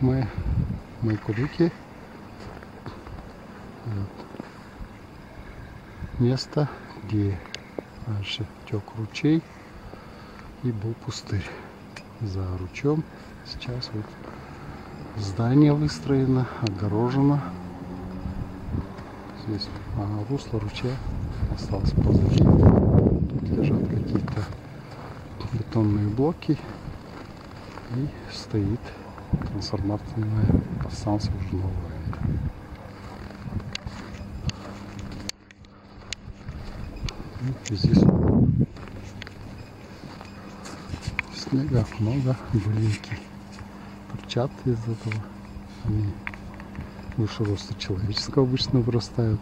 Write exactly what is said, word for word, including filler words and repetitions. мы майкудуки. Вот. Место, где раньше тек ручей и был пустырь. За ручьем сейчас вот здание выстроено, огорожено. Здесь а, русло ручья осталось позади. Тут лежат какие-то бетонные блоки и стоит трансформаторная станция уже новая. И здесь снега много, блинки торчат из этого. Они выше роста человеческого обычно вырастают.